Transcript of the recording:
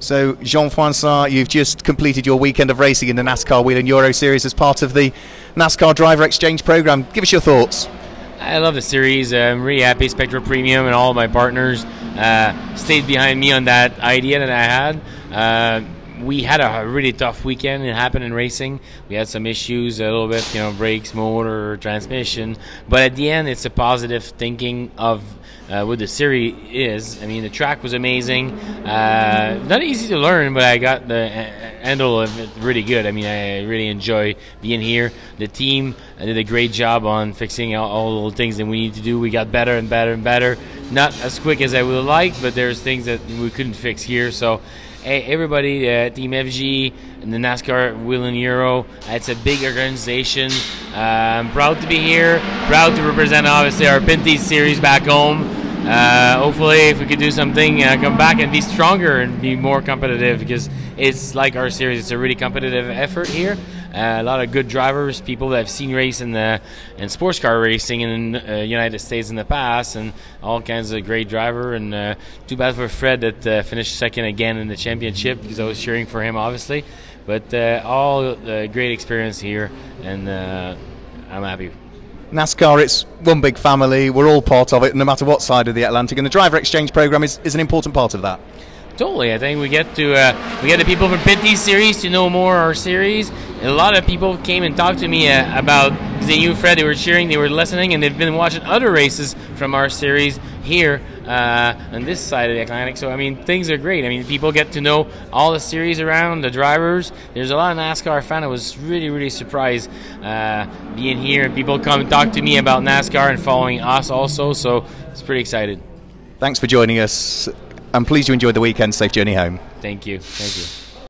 So, Jean-François, you've just completed your weekend of racing in the NASCAR Wheel and Euro Series as part of the NASCAR Driver Exchange Program. Give us your thoughts. I love the series. I'm really happy Spectra Premium and all of my partners stayed behind me on that idea that I had. We had a really tough weekend. It happened in racing. We had some issues, a little bit, brakes, motor, transmission. But at the end, it's a positive thinking of what the series is. I mean, the track was amazing. Not easy to learn, but I got the handle of it really good. I mean, I really enjoy being here. The team did a great job on fixing all the little things that we need to do. We got better and better and better. Not as quick as I would have liked, but there's things that we couldn't fix here. So. Hey, everybody, Team FG and the NASCAR Wheel and Euro, it's a big organization. I'm proud to be here, proud to represent, obviously, our Pinty's series back home. Hopefully, if we could do something, come back and be stronger and be more competitive, because it's like our series, it's a really competitive effort here. A lot of good drivers, people that have seen race in sports car racing in the United States in the past, and all kinds of great driver. And too bad for Fred that finished second again in the championship, because I was cheering for him, obviously. But all great experience here, and I'm happy. NASCAR, it's one big family. We're all part of it, no matter what side of the Atlantic. And the Driver Exchange Program is an important part of that. Totally, I think we get to the people from Pinty's series to know more our series. And a lot of people came and talked to me about, because they knew Fred, they were cheering, they were listening, and they've been watching other races from our series here on this side of the Atlantic. So I mean, things are great. I mean, people get to know all the series around, the drivers. There's a lot of NASCAR fans. I was really, really surprised being here, and people come and talk to me about NASCAR and following us also. So it's pretty excited. Thanks for joining us. I'm pleased you enjoyed the weekend. Safe journey home. Thank you. Thank you.